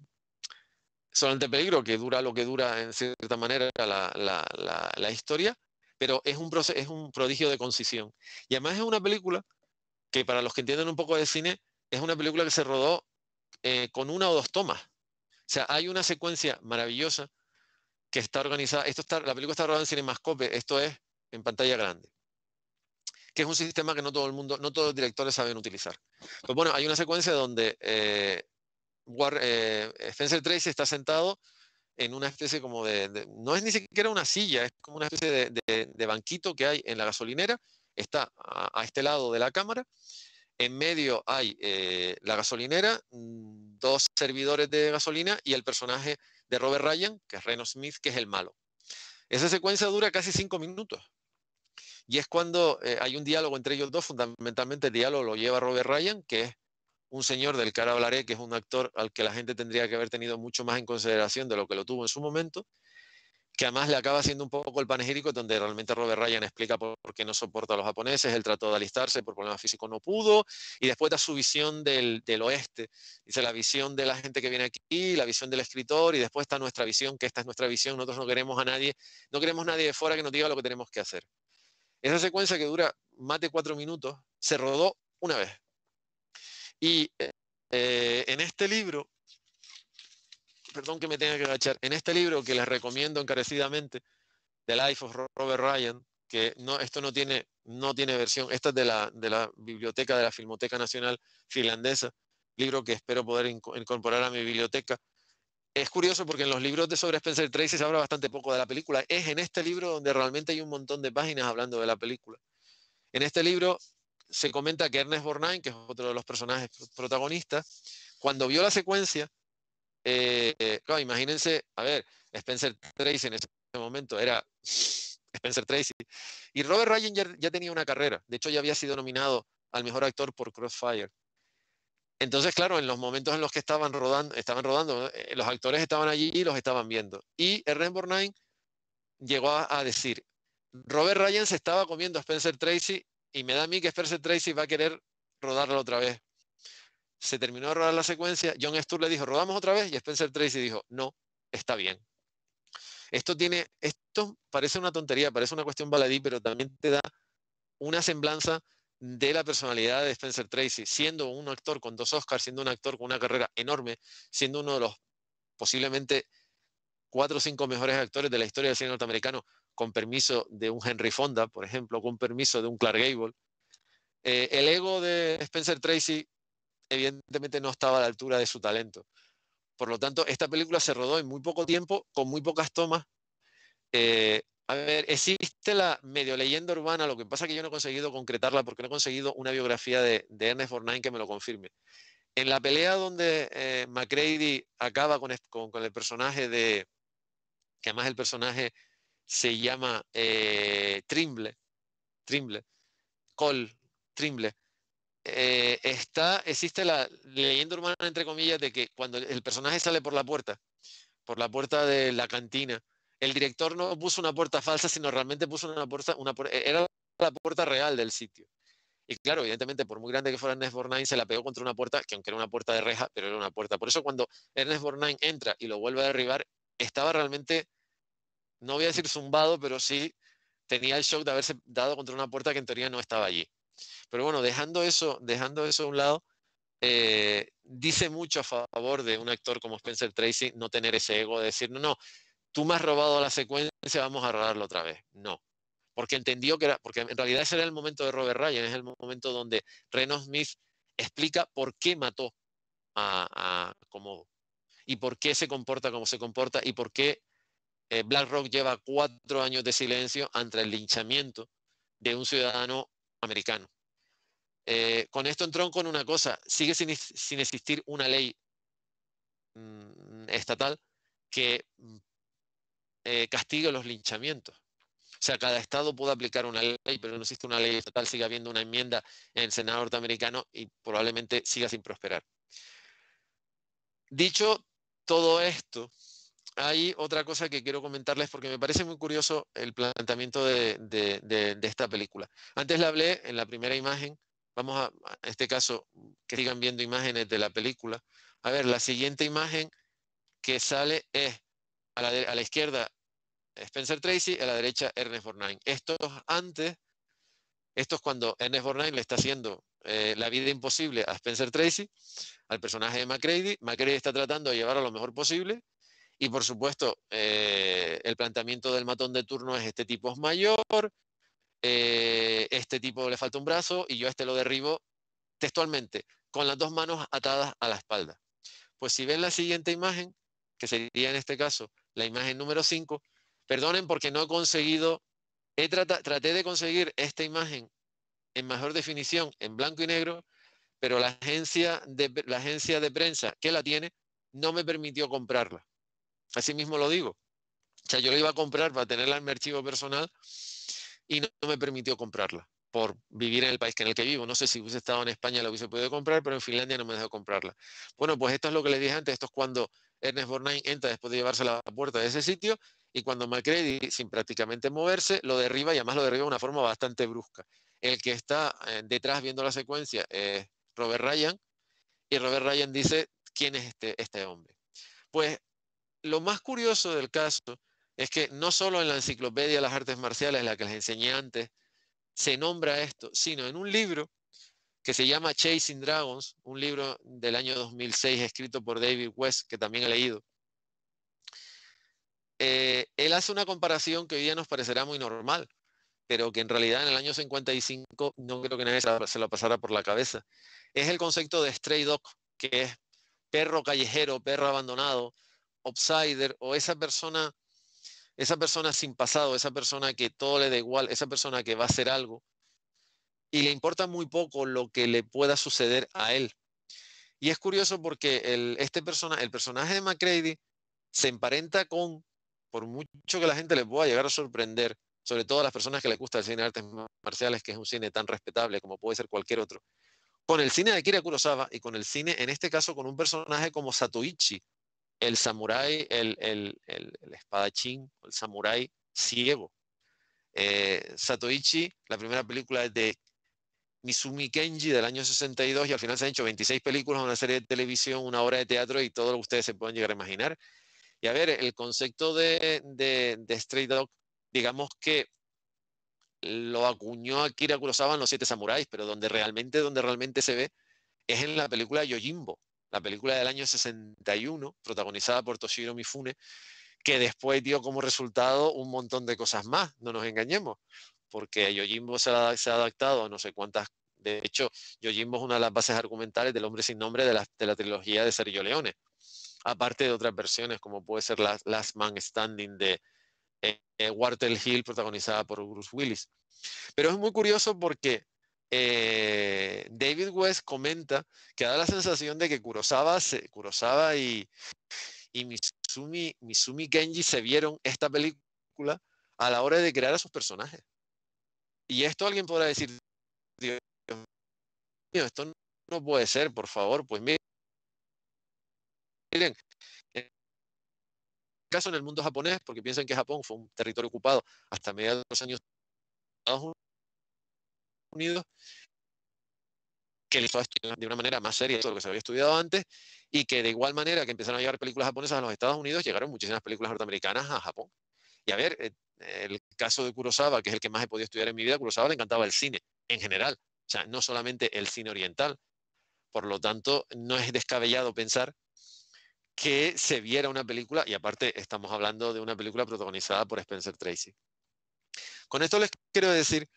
Solo ante el peligro, que dura lo que dura en cierta manera la, la, la, la historia, pero es un, proceso, es un prodigio de concisión. Y además es una película que, para los que entienden un poco de cine, es una película que se rodó eh, con una o dos tomas. O sea, hay una secuencia maravillosa que está organizada. Esto está, la película está rodada en Cinemascope, esto es en pantalla grande, que es un sistema que no todo el mundo, no todos los directores saben utilizar. Pues bueno, hay una secuencia donde eh, War, eh, Spencer Tracy está sentado en una especie como de, de... No es ni siquiera una silla, es como una especie de, de, de banquito que hay en la gasolinera. Está a, a este lado de la cámara. En medio hay eh, la gasolinera, dos servidores de gasolina y el personaje de Robert Ryan, que es Reno Smith, que es el malo. Esa secuencia dura casi cinco minutos. Y es cuando eh, hay un diálogo entre ellos dos. Fundamentalmente el diálogo lo lleva Robert Ryan, que es un señor del que ahora hablaré, que es un actor al que la gente tendría que haber tenido mucho más en consideración de lo que lo tuvo en su momento, que además le acaba haciendo un poco el panegírico, donde realmente Robert Ryan explica por, por qué no soporta a los japoneses. Él trató de alistarse, por problemas físicos no pudo, y después da su visión del, del oeste. Dice la visión de la gente que viene aquí, la visión del escritor, y después está nuestra visión, que esta es nuestra visión, nosotros no queremos a nadie, no queremos a nadie de fuera que nos diga lo que tenemos que hacer. Esa secuencia, que dura más de cuatro minutos, se rodó una vez. Y eh, en este libro, perdón que me tenga que agachar, en este libro que les recomiendo encarecidamente, The Life of Robert Ryan, que no, esto no tiene, no tiene versión, esta es de la, de la biblioteca de la Filmoteca Nacional Finlandesa, libro que espero poder inc- incorporar a mi biblioteca. Es curioso porque en los libros de sobre Spencer Tracy se habla bastante poco de la película. Es en este libro donde realmente hay un montón de páginas hablando de la película. En este libro se comenta que Ernest Borgnine, que es otro de los personajes protagonistas, cuando vio la secuencia, eh, claro, imagínense, a ver, Spencer Tracy en ese momento era Spencer Tracy, y Robert Ryan ya, ya tenía una carrera, de hecho ya había sido nominado al mejor actor por Crossfire. Entonces, claro, en los momentos en los que estaban rodando, estaban rodando eh, los actores estaban allí y los estaban viendo. Y Ernest Borgnine llegó a, a decir, Robert Ryan se estaba comiendo a Spencer Tracy y me da a mí que Spencer Tracy va a querer rodarlo otra vez. Se terminó de rodar la secuencia, John Sturges le dijo, rodamos otra vez, y Spencer Tracy dijo, no, está bien. Esto, tiene, esto parece una tontería, parece una cuestión baladí, pero también te da una semblanza de la personalidad de Spencer Tracy, siendo un actor con dos Oscars, siendo un actor con una carrera enorme, siendo uno de los posiblemente cuatro o cinco mejores actores de la historia del cine norteamericano, con permiso de un Henry Fonda, por ejemplo, con permiso de un Clark Gable. Eh, el ego de Spencer Tracy evidentemente no estaba a la altura de su talento. Por lo tanto, esta película se rodó en muy poco tiempo, con muy pocas tomas. Eh, A ver, existe la medio leyenda urbana, lo que pasa es que yo no he conseguido concretarla porque no he conseguido una biografía de, de Ernest Borgnine que me lo confirme. En la pelea donde eh, McCready acaba con, con, con el personaje de... que además el personaje se llama eh, Trimble, Trimble, Cole, Trimble, eh, está, existe la leyenda urbana, entre comillas, de que cuando el personaje sale por la puerta, por la puerta de la cantina, el director no puso una puerta falsa, sino realmente puso una puerta, una puerta, era la puerta real del sitio. Y claro, evidentemente, por muy grande que fuera Ernest Borgnine, se la pegó contra una puerta, que aunque era una puerta de reja, pero era una puerta. Por eso cuando Ernest Borgnine entra y lo vuelve a derribar, estaba realmente, no voy a decir zumbado, pero sí tenía el shock de haberse dado contra una puerta que en teoría no estaba allí. Pero bueno, dejando eso, dejando eso a un lado, eh, dice mucho a favor de un actor como Spencer Tracy no tener ese ego de decir, no, no, tú me has robado la secuencia, vamos a rodarlo otra vez. No, porque entendió que era, porque en realidad ese era el momento de Robert Ryan, es el momento donde Reno Smith explica por qué mató a, a Komodo y por qué se comporta como se comporta y por qué eh, Black Rock lleva cuatro años de silencio ante el linchamiento de un ciudadano americano. Eh, con esto entró con una cosa, sigue sin, sin existir una ley mmm, estatal que Eh, castiga los linchamientos. O sea, cada estado puede aplicar una ley, pero no existe una ley estatal, sigue habiendo una enmienda en el Senado norteamericano y probablemente siga sin prosperar. Dicho todo esto, hay otra cosa que quiero comentarles porque me parece muy curioso el planteamiento de, de, de, de esta película. Antes la hablé en la primera imagen. Vamos a, en este caso, que sigan viendo imágenes de la película. A ver, la siguiente imagen que sale es a la, de, a la izquierda Spencer Tracy, a la derecha Ernest Borgnine. Estos antes, estos cuando Ernest Borgnine le está haciendo eh, la vida imposible a Spencer Tracy, al personaje de McCready. McCready está tratando de llevarlo lo mejor posible. Y por supuesto, eh, el planteamiento del matón de turno es: este tipo es mayor, eh, este tipo le falta un brazo y yo a este lo derribo textualmente, con las dos manos atadas a la espalda. Pues si ven la siguiente imagen, que sería en este caso la imagen número cinco, perdonen porque no he conseguido, he trat- traté de conseguir esta imagen en mejor definición, en blanco y negro, pero la agencia de, la agencia de prensa que la tiene no me permitió comprarla. Así mismo lo digo. O sea, yo la iba a comprar para tenerla en mi archivo personal y no, no me permitió comprarla por vivir en el país en el que vivo. No sé si hubiese estado en España la hubiese podido comprar, pero en Finlandia no me dejó comprarla. Bueno, pues esto es lo que les dije antes. Esto es cuando Ernest Borgnine entra después de llevarse a la puerta de ese sitio y cuando McCready, sin prácticamente moverse, lo derriba, y además lo derriba de una forma bastante brusca. El que está eh, detrás viendo la secuencia es Robert Ryan, y Robert Ryan dice: ¿quién es este, este hombre? Pues lo más curioso del caso es que no solo en la enciclopedia de las artes marciales, la que les enseñé antes, se nombra esto, sino en un libro que se llama Chasing Dragons, un libro del año dos mil seis escrito por David West, que también he leído. Eh, él hace una comparación que hoy día nos parecerá muy normal, pero que en realidad en el año cincuenta y cinco no creo que nadie se lo pasara por la cabeza. Es el concepto de stray dog, que es perro callejero, perro abandonado, outsider, o esa persona, esa persona sin pasado, esa persona que todo le da igual, esa persona que va a hacer algo y le importa muy poco lo que le pueda suceder a él. Y es curioso porque el, este persona, el personaje de McCready se emparenta con, por mucho que la gente le pueda llegar a sorprender, sobre todo a las personas que les gusta el cine de artes marciales, que es un cine tan respetable como puede ser cualquier otro, con el cine de Akira Kurosawa y con el cine, en este caso, con un personaje como Zatoichi, el samurái, el, el, el, el espadachín, el samurái ciego. Eh, Zatoichi, la primera película es de Mizumi Kenji del año sesenta y dos, y al final se han hecho veintiséis películas, una serie de televisión, una obra de teatro y todo lo que ustedes se puedan llegar a imaginar. Y a ver, el concepto de, de, de Stray Dog, digamos que lo acuñó Akira Kurosawa en Los Siete Samuráis, pero donde realmente, donde realmente se ve es en la película Yojimbo, la película del año sesenta y uno, protagonizada por Toshiro Mifune, que después dio como resultado un montón de cosas más, no nos engañemos, porque Yojimbo se ha, se ha adaptado a no sé cuántas. De hecho, Yojimbo es una de las bases argumentales del Hombre sin Nombre de la, de la trilogía de Sergio Leone, aparte de otras versiones, como puede ser la Last Man Standing de eh, Walter Hill, protagonizada por Bruce Willis. Pero es muy curioso porque Eh, David West comenta que da la sensación de que Kurosawa, se, Kurosawa y, y Mizumi, Mizumi Kenji se vieron esta película a la hora de crear a sus personajes. Y esto alguien podrá decir: Dios mío, esto no puede ser, por favor. Pues miren, miren en el caso en el mundo japonés, porque piensan que Japón fue un territorio ocupado hasta mediados de los años Unidos, que le hizo estudiar de una manera más seria de lo que se había estudiado antes, y que de igual manera que empezaron a llegar películas japonesas a los Estados Unidos, llegaron muchísimas películas norteamericanas a Japón. Y a ver, el caso de Kurosawa, que es el que más he podido estudiar en mi vida, a Kurosawa le encantaba el cine en general, o sea, no solamente el cine oriental. Por lo tanto, no es descabellado pensar que se viera una película, y aparte estamos hablando de una película protagonizada por Spencer Tracy. Con esto les quiero decir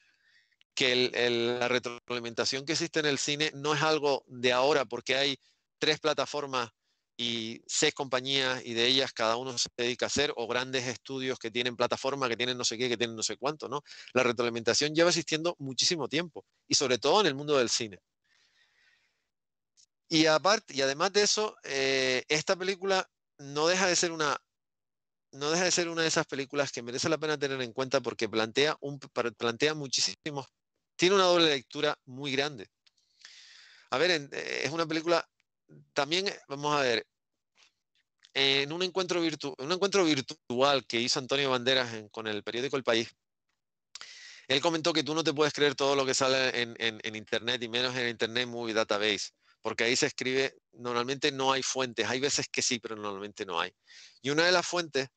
que el, el, la retroalimentación que existe en el cine no es algo de ahora, porque hay tres plataformas y seis compañías, y de ellas cada uno se dedica a hacer, o grandes estudios que tienen plataforma, que tienen no sé qué, que tienen no sé cuánto, ¿no? La retroalimentación lleva existiendo muchísimo tiempo, y sobre todo en el mundo del cine. Y, aparte, y además de eso, eh, esta película no deja de ser una... no deja de ser una de esas películas que merece la pena tener en cuenta, porque plantea, un, plantea muchísimos, tiene una doble lectura muy grande. A ver, es una película, también vamos a ver, eh, en un encuentro, virtu un encuentro virtual que hizo Antonio Banderas en, con el periódico El País, él comentó que tú no te puedes creer todo lo que sale en, en, en Internet, y menos en Internet Movie Database, porque ahí se escribe, normalmente no hay fuentes, hay veces que sí, pero normalmente no hay. Y una de las fuentes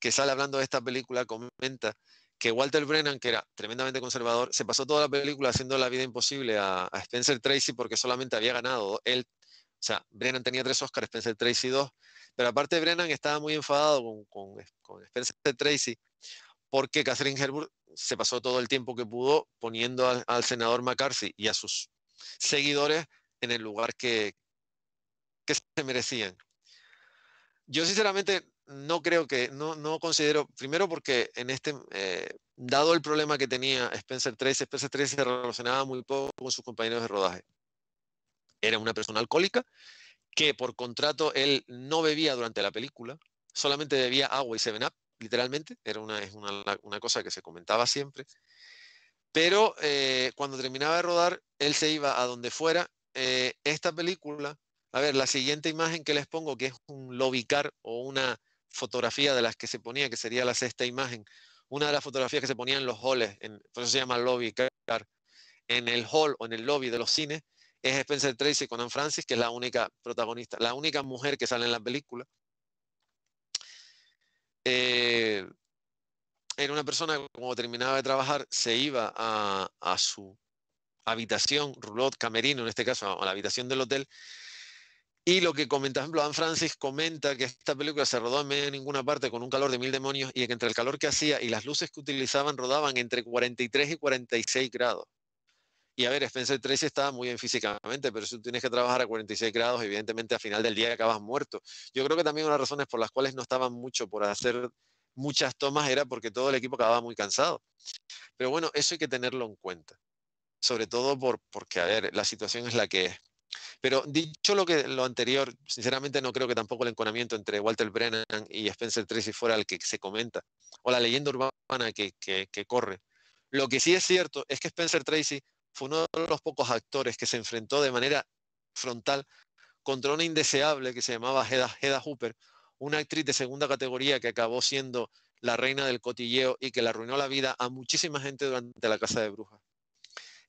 que sale hablando de esta película comenta que Walter Brennan, que era tremendamente conservador, se pasó toda la película haciendo la vida imposible a, a Spencer Tracy, porque solamente había ganado él. O sea, Brennan tenía tres Oscars, Spencer Tracy dos, pero aparte Brennan estaba muy enfadado con, con, con Spencer Tracy, porque Katharine Hepburn se pasó todo el tiempo que pudo poniendo al, al senador McCarthy y a sus seguidores en el lugar que, que se merecían. Yo sinceramente no creo que, no, no considero, primero porque en este, eh, dado el problema que tenía Spencer Tracy, Spencer Tracy se relacionaba muy poco con sus compañeros de rodaje. Era una persona alcohólica que por contrato él no bebía durante la película, solamente bebía agua y seven up, literalmente, era una, es una, una cosa que se comentaba siempre. Pero eh, cuando terminaba de rodar, él se iba a donde fuera. Eh, esta película, a ver, la siguiente imagen que les pongo, que es un lobby car o una fotografía de las que se ponía, que sería la sexta imagen, una de las fotografías que se ponían en los halls, en, por eso se llama lobby car, en el hall o en el lobby de los cines, es Spencer Tracy con Anne Francis, que es la única protagonista, la única mujer que sale en la película. Eh, era una persona que cuando terminaba de trabajar se iba a, a su habitación, roulotte, camerino en este caso, a la habitación del hotel, y lo que comenta, por ejemplo, Anne Francis comenta que esta película se rodó en medio de ninguna parte con un calor de mil demonios, y que entre el calor que hacía y las luces que utilizaban rodaban entre cuarenta y tres y cuarenta y seis grados. Y a ver, Spencer Tracy estaba muy bien físicamente, pero si tú tienes que trabajar a cuarenta y seis grados, evidentemente al final del día acabas muerto. Yo creo que también una de las razones por las cuales no estaban mucho por hacer muchas tomas era porque todo el equipo acababa muy cansado. Pero bueno, eso hay que tenerlo en cuenta. Sobre todo por, porque, a ver, la situación es la que es. Pero dicho lo, que, lo anterior, sinceramente no creo que tampoco el enconamiento entre Walter Brennan y Spencer Tracy fuera el que se comenta, o la leyenda urbana que, que, que corre. Lo que sí es cierto es que Spencer Tracy fue uno de los pocos actores que se enfrentó de manera frontal contra una indeseable que se llamaba Hedda, Hedda Hopper, una actriz de segunda categoría que acabó siendo la reina del cotilleo y que le arruinó la vida a muchísima gente durante La Casa de Brujas.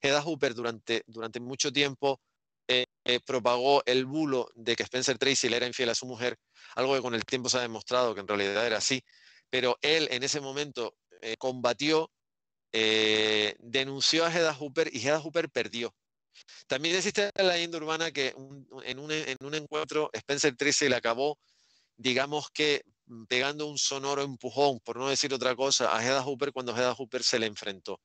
Hedda Hopper durante, durante mucho tiempo eh, eh, propagó el bulo de que Spencer Tracy le era infiel a su mujer, algo que con el tiempo se ha demostrado que en realidad era así, pero él en ese momento eh, combatió, Eh, denunció a Hedda Hopper y Hedda Hopper perdió. También existe la leyenda urbana que un, en, un, en un encuentro Spencer Tracy le acabó, digamos que pegando un sonoro empujón, por no decir otra cosa, a Hedda Hopper cuando Hedda Hopper se le enfrentó.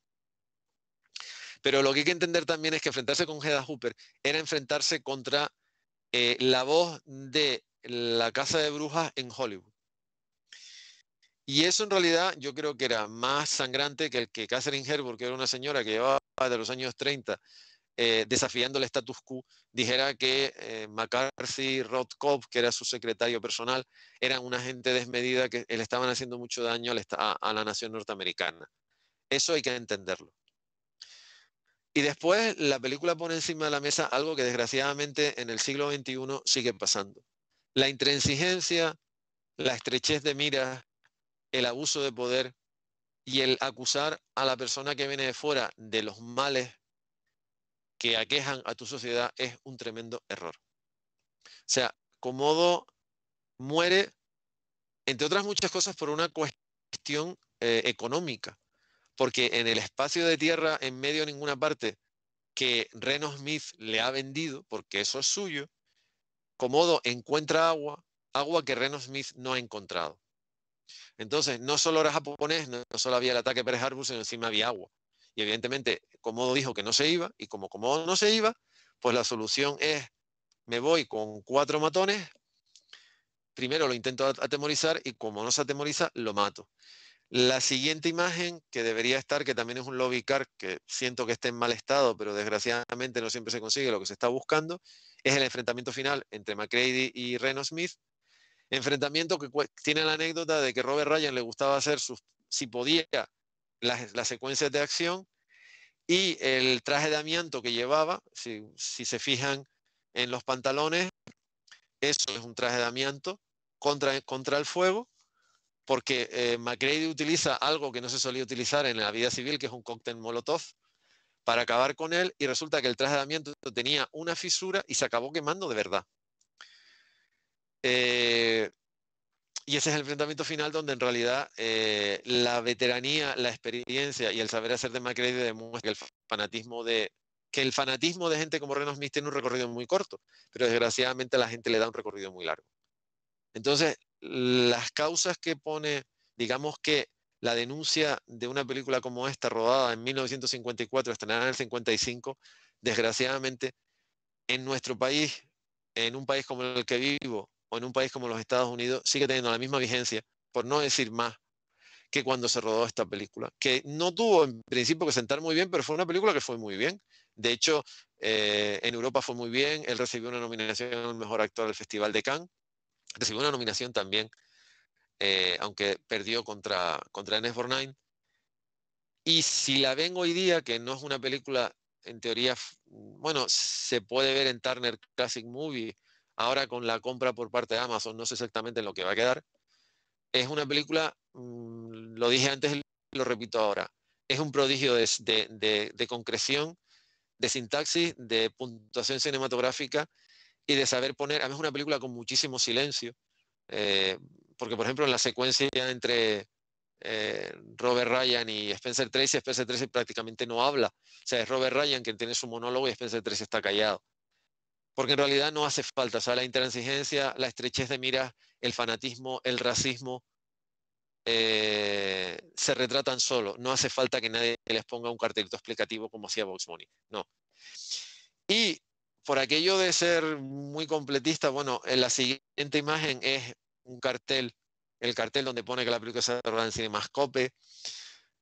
Pero lo que hay que entender también es que enfrentarse con Hedda Hopper era enfrentarse contra eh, la voz de La Casa de Brujas en Hollywood. Y eso en realidad yo creo que era más sangrante que el que Katharine Hepburn, que era una señora que llevaba de los años treinta eh, desafiando el status quo, dijera que eh, McCarthy, Rothkopf, que era su secretario personal, eran una gente desmedida que le estaban haciendo mucho daño a, a la nación norteamericana. Eso hay que entenderlo. Y después la película pone encima de la mesa algo que desgraciadamente en el siglo veintiuno sigue pasando. La intransigencia, la estrechez de miras, el abuso de poder y el acusar a la persona que viene de fuera de los males que aquejan a tu sociedad es un tremendo error. O sea, Comodo muere, entre otras muchas cosas, por una cuestión eh, económica, porque en el espacio de tierra, en medio de ninguna parte, que Reno Smith le ha vendido, porque eso es suyo, Comodo encuentra agua, agua que Reno Smith no ha encontrado. Entonces, no solo era japonés, no solo había el ataque Pearl Harbor, sino encima había agua. Y evidentemente, Comodo dijo que no se iba, y como Comodo no se iba, pues la solución es, me voy con cuatro matones, primero lo intento atemorizar, y como no se atemoriza, lo mato. La siguiente imagen, que debería estar, que también es un lobby car, que siento que está en mal estado, pero desgraciadamente no siempre se consigue lo que se está buscando, es el enfrentamiento final entre McCready y Reno Smith. Enfrentamiento que tiene la anécdota de que Robert Ryan le gustaba hacer, sus, si podía, las, las secuencias de acción, y el traje de amianto que llevaba, si, si se fijan en los pantalones, eso es un traje de amianto, contra, contra el fuego, porque eh, McGrady utiliza algo que no se solía utilizar en la vida civil, que es un cóctel molotov, para acabar con él, y resulta que el trasladamiento tenía una fisura y se acabó quemando de verdad. Eh, y ese es el enfrentamiento final donde en realidad eh, la veteranía, la experiencia y el saber hacer de McGrady demuestra que el fanatismo de, que el fanatismo de gente como Reno Smith tiene un recorrido muy corto, pero desgraciadamente a la gente le da un recorrido muy largo. Entonces, las causas que pone, digamos que la denuncia de una película como esta, rodada en mil novecientos cincuenta y cuatro, estrenada en el cincuenta y cinco, desgraciadamente, en nuestro país, en un país como el que vivo, o en un país como los Estados Unidos, sigue teniendo la misma vigencia, por no decir más, que cuando se rodó esta película, que no tuvo en principio que sentar muy bien, pero fue una película que fue muy bien. De hecho, eh, en Europa fue muy bien, él recibió una nominación al mejor actor del Festival de Cannes, recibió una nominación también, Eh, aunque perdió contra, contra Ernest Borgnine. Y si la ven hoy día, que no es una película, en teoría, bueno, se puede ver en Turner Classic Movie, ahora con la compra por parte de Amazon, no sé exactamente en lo que va a quedar, es una película, mmm, lo dije antes y lo repito ahora, es un prodigio de, de, de, de concreción, de sintaxis, de puntuación cinematográfica y de saber poner, además es una película con muchísimo silencio, eh, porque, por ejemplo, en la secuencia entre eh, Robert Ryan y Spencer Tracy, Spencer Tracy prácticamente no habla. O sea, es Robert Ryan quien tiene su monólogo y Spencer Tracy está callado. Porque en realidad no hace falta. O sea, la intransigencia, la estrechez de miras, el fanatismo, el racismo, eh, se retratan solo. No hace falta que nadie les ponga un cartelito explicativo como hacía Bugs Bunny. No. Y por aquello de ser muy completista, bueno, en la siguiente imagen es un cartel, el cartel donde pone que la película se rodó en Cinemascope.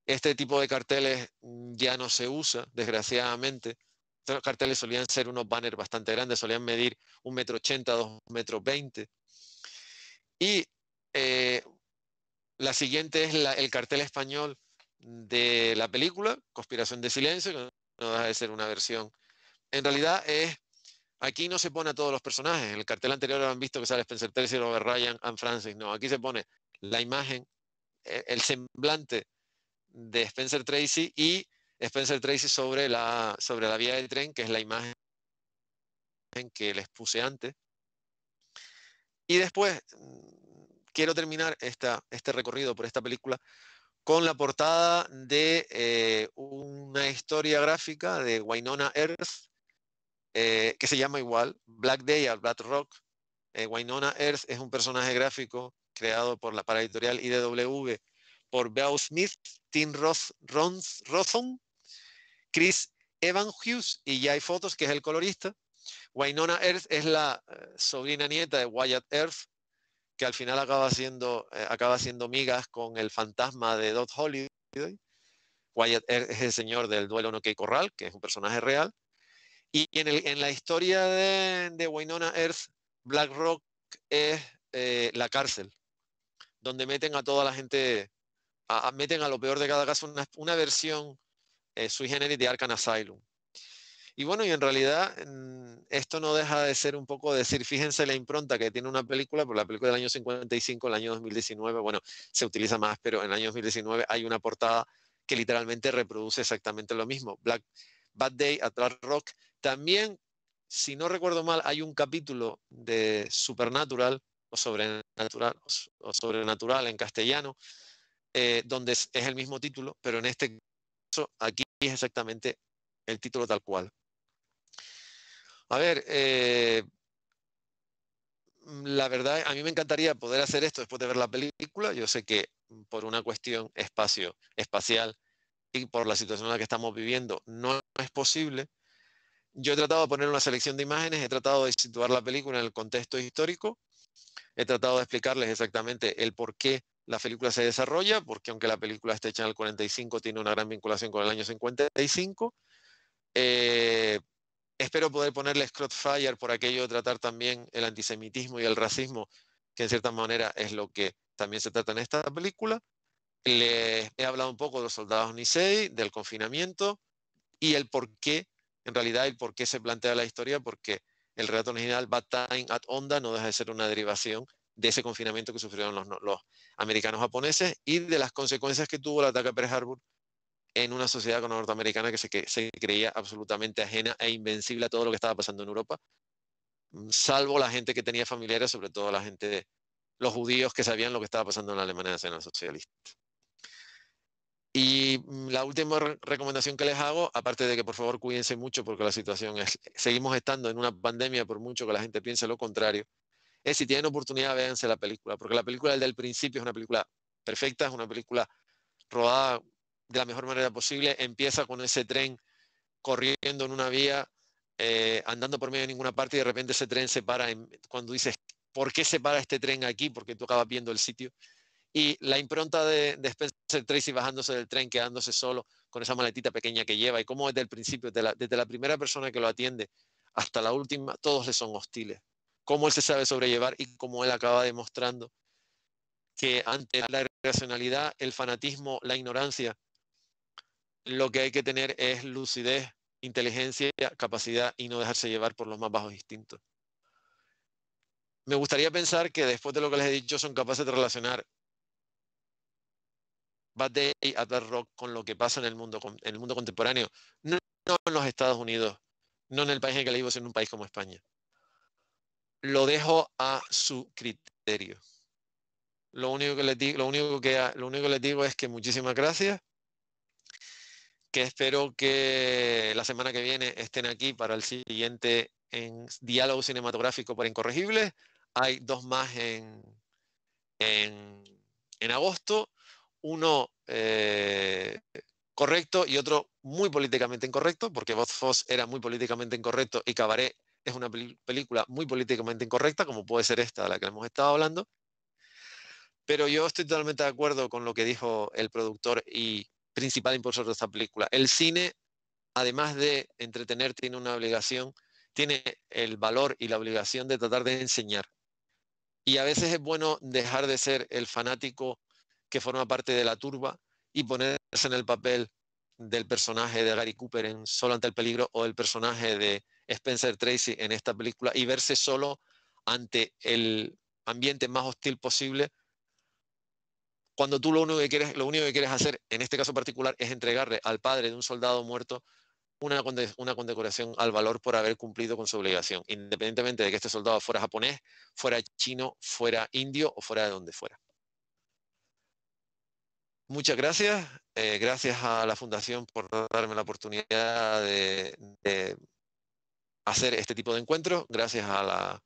Este tipo de carteles ya no se usa, desgraciadamente. Estos carteles solían ser unos banners bastante grandes, solían medir un metro ochenta, dos metros veinte. Y eh, la siguiente es la, el cartel español de la película, Conspiración de silencio, que no deja de ser una versión. En realidad es... Aquí no se pone a todos los personajes. En el cartel anterior han visto que sale Spencer Tracy, Robert Ryan, Anne Francis. No, aquí se pone la imagen, el semblante de Spencer Tracy y Spencer Tracy sobre la, sobre la vía del tren, que es la imagen que les puse antes. Y después quiero terminar esta, este recorrido por esta película con la portada de eh, una historia gráfica de Wynonna Earp, Eh, que se llama igual, Bad Day at Black Rock. Eh, Wynonna Earp es un personaje gráfico creado por la para editorial I D W por Beau Smith, Tim Roth, Rons, Rothon, Chris Evan Hughes y Jay Fotos, que es el colorista. Wynonna Earp es la eh, sobrina nieta de Wyatt Earp, que al final acaba siendo, eh, acaba siendo migas con el fantasma de Doc Holliday. Wyatt Earp es el señor del duelo No Key Corral, que es un personaje real. Y en, el, en la historia de, de Wynonna Earp, Black Rock es eh, la cárcel, donde meten a toda la gente, a, a, meten a lo peor de cada caso una, una versión eh, sui generis de Arkham Asylum. Y bueno, y en realidad esto no deja de ser un poco decir, fíjense la impronta que tiene una película, por la película del año cincuenta y cinco, el año dos mil diecinueve, bueno, se utiliza más, pero en el año dos mil diecinueve hay una portada que literalmente reproduce exactamente lo mismo, Black Bad Day at Black Rock. También, si no recuerdo mal, hay un capítulo de Supernatural o Sobrenatural, o Sobrenatural en castellano, eh, donde es el mismo título, pero en este caso aquí es exactamente el título tal cual. A ver, eh, la verdad, a mí me encantaría poder hacer esto después de ver la película. Yo sé que por una cuestión espacio, espacial, y por la situación en la que estamos viviendo no es posible. Yo he tratado de poner una selección de imágenes, he tratado de situar la película en el contexto histórico, he tratado de explicarles exactamente el por qué la película se desarrolla, porque aunque la película esté hecha en el cuarenta y cinco, tiene una gran vinculación con el año cincuenta y cinco. Eh, espero poder ponerles Crossfire por aquello de tratar también el antisemitismo y el racismo, que en cierta manera es lo que también se trata en esta película. Les he hablado un poco de los soldados Nisei, del confinamiento y el por qué, en realidad el por qué se plantea la historia, porque el relato original Bad Time at Honda no deja de ser una derivación de ese confinamiento que sufrieron los, los americanos japoneses y de las consecuencias que tuvo el ataque a Pearl Harbor en una sociedad norteamericana que se, que se creía absolutamente ajena e invencible a todo lo que estaba pasando en Europa, salvo la gente que tenía familiares, sobre todo la gente, los judíos que sabían lo que estaba pasando en la Alemania nacional socialista. Y la última re recomendación que les hago, aparte de que por favor cuídense mucho porque la situación es, seguimos estando en una pandemia por mucho que la gente piense lo contrario, es si tienen oportunidad véanse la película, porque la película del principio es una película perfecta, es una película rodada de la mejor manera posible, empieza con ese tren corriendo en una vía, eh, andando por medio de ninguna parte y de repente ese tren se para, en, cuando dices, ¿por qué se para este tren aquí? Porque tú acabas viendo el sitio. Y la impronta de, de Spencer Tracy bajándose del tren, quedándose solo con esa maletita pequeña que lleva y cómo desde el principio, desde la, desde la primera persona que lo atiende hasta la última, todos le son hostiles. Cómo él se sabe sobrellevar y cómo él acaba demostrando que ante la irracionalidad, el fanatismo, la ignorancia, lo que hay que tener es lucidez, inteligencia, capacidad y no dejarse llevar por los más bajos instintos. Me gustaría pensar que después de lo que les he dicho son capaces de relacionar Bad Day at Black Rock con lo que pasa en el mundo, en el mundo contemporáneo, no, no en los Estados Unidos, no en el país en el que vivo, sino en un país como España. Lo dejo a su criterio. Lo único que les digo, lo único que, lo único que les digo es que muchísimas gracias, que espero que la semana que viene estén aquí para el siguiente en diálogo cinematográfico por Incorregibles. Hay dos más en, en, en agosto. Uno eh, correcto y otro muy políticamente incorrecto, porque Both Foss era muy políticamente incorrecto y Cabaret es una pel película muy políticamente incorrecta, como puede ser esta de la que hemos estado hablando. Pero yo estoy totalmente de acuerdo con lo que dijo el productor y principal impulsor de esta película. El cine, además de entretener, tiene una obligación, tiene el valor y la obligación de tratar de enseñar. Y a veces es bueno dejar de ser el fanático que forma parte de la turba y ponerse en el papel del personaje de Gary Cooper en Solo ante el peligro o el personaje de Spencer Tracy en esta película y verse solo ante el ambiente más hostil posible cuando tú lo único que quieres, lo único que quieres hacer en este caso particular es entregarle al padre de un soldado muerto una, conde una condecoración al valor por haber cumplido con su obligación, independientemente de que este soldado fuera japonés, fuera chino, fuera indio o fuera de donde fuera. Muchas gracias, eh, gracias a la Fundación por darme la oportunidad de, de hacer este tipo de encuentros, gracias a la,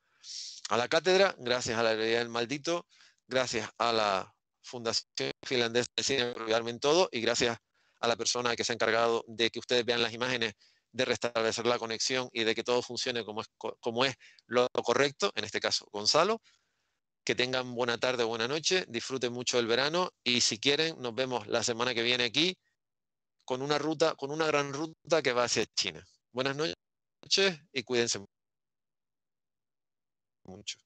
a la Cátedra, gracias a la Librería del Maldito, gracias a la Fundación Finlandesa de Cine por ayudarme en todo y gracias a la persona que se ha encargado de que ustedes vean las imágenes, de restablecer la conexión y de que todo funcione como es, como es lo correcto, en este caso Gonzalo. Que tengan buena tarde, buena noche, disfruten mucho del verano y si quieren nos vemos la semana que viene aquí con una ruta, con una gran ruta que va hacia China. Buenas noches y cuídense mucho.